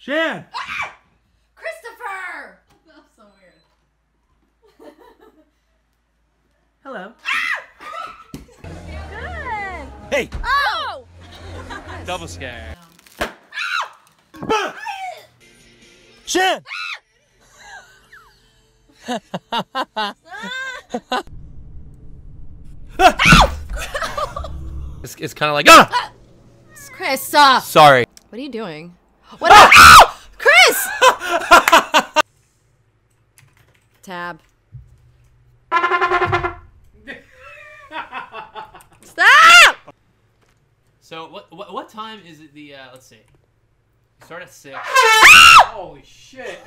Shan! Ah! Christopher! That's so weird. Hello. Ah! Good! Hey! Oh! Double scare. Ah! Shan! Ah! It's kind of like ah! It's Chris, stop. Sorry. What are you doing? What? Ah! Ah! Chris! Tab. Stop! So what time is it? Let's see. Start at 6. Holy shit!